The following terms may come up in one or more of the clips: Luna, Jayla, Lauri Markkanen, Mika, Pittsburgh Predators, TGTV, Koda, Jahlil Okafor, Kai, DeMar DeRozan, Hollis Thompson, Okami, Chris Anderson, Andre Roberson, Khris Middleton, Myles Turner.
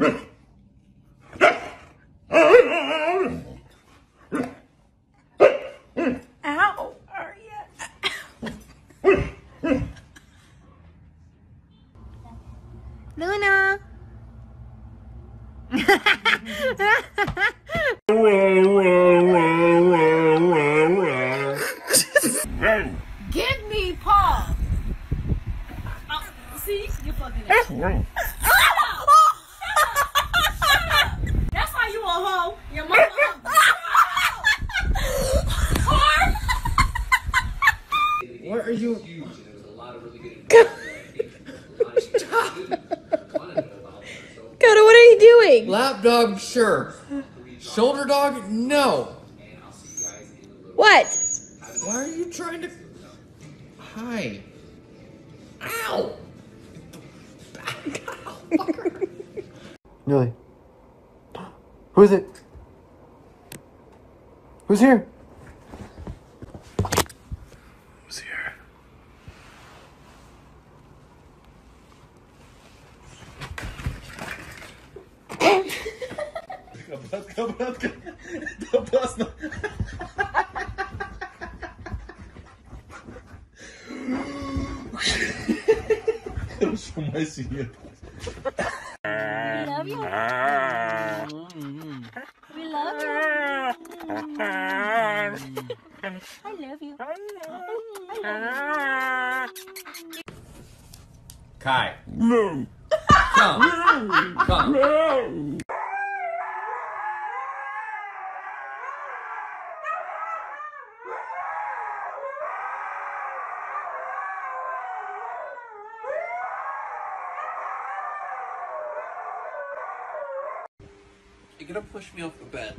Ow, are you? Luna. Give me paw. Oh, see, you're fucking up. What are you? There's a lot of really good Koda, what are you doing? Lap dog, sure. Shoulder dog, no. What? Why are you trying to? Hi. Ow! Really? Who is it? Who's here? Обратка, это опасно. Хорошо, Маси нет. We love you. We love you. I love you. Kai. No. Come. Come. No. You're gonna push me off the bed.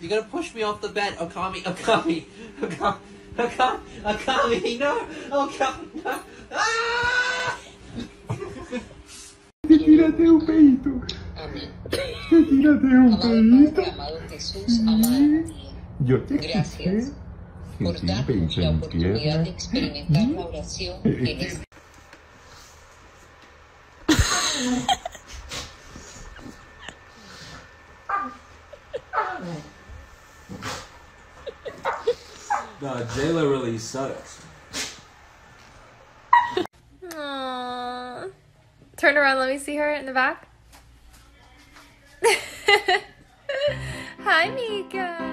You're gonna push me off the bed, Okami, Okami, Okami, Okami, Okami, no, Okami, no. Ah! Te tiraste un peito. Amén. Te tiraste un peito. Amado Jesús, amado Dios. Yo te gracias por darme la oportunidad de experimentar la oración en este. No, Jayla really sucks. Aww. Turn around, let me see her in the back. Hi, Mika.